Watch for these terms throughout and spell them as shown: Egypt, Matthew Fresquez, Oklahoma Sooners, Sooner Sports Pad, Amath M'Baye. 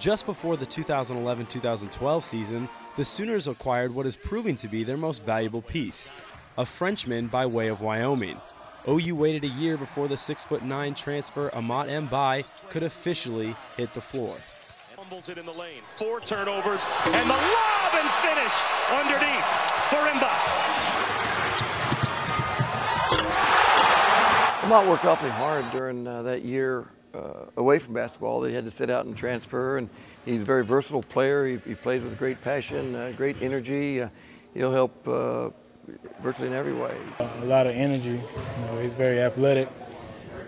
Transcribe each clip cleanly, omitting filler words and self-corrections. Just before the 2011-2012 season, the Sooners acquired what is proving to be their most valuable piece, a Frenchman by way of Wyoming. OU waited a year before the 6'9" transfer Amath M'Baye could officially hit the floor. Fumbles it in the lane, 4 turnovers, and the lob and finish underneath for M'Baye. Amath worked awfully hard during that year away from basketball. They had to sit out and transfer, and he's a very versatile player. He plays with great passion, great energy. He'll help virtually in every way. A lot of energy. You know, he's very athletic,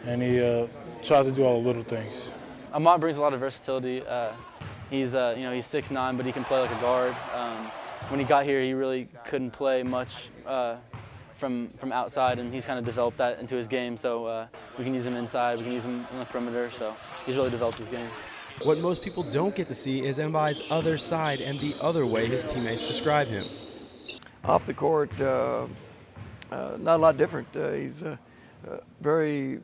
and he tries to do all the little things. Amath brings a lot of versatility. He's 6'9", but he can play like a guard. When he got here, he really couldn't play much from outside, and he's kind of developed that into his game. So we can use him inside, we can use him on the perimeter. So he's really developed his game. What most people don't get to see is M'Baye's other side and the other way his teammates describe him. Off the court, not a lot different. He's very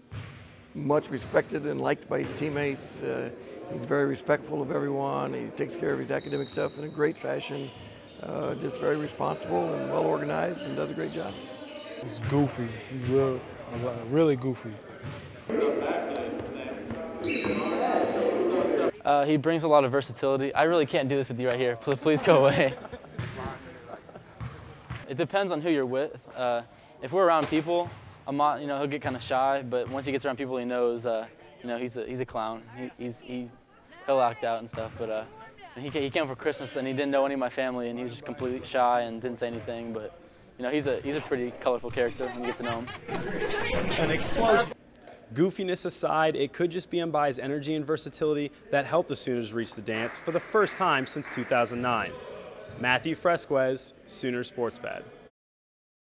much respected and liked by his teammates. He's very respectful of everyone. He takes care of his academic stuff in a great fashion. Just very responsible and well organized, and does a great job. He's goofy. He's really goofy. He brings a lot of versatility. I really can't do this with you right here. Please go away. It depends on who you're with. If we're around people, Amath, he'll get kind of shy. But once he gets around people, he knows, he's a clown. He'll act out and stuff. But he came for Christmas and he didn't know any of my family, and he was just completely shy and didn't say anything. But he's a pretty colorful character when you get to know him. An explosion. Goofiness aside, it could just be M'Baye's energy and versatility that helped the Sooners reach the dance for the first time since 2009. Matthew Fresquez, Sooner Sports Pad.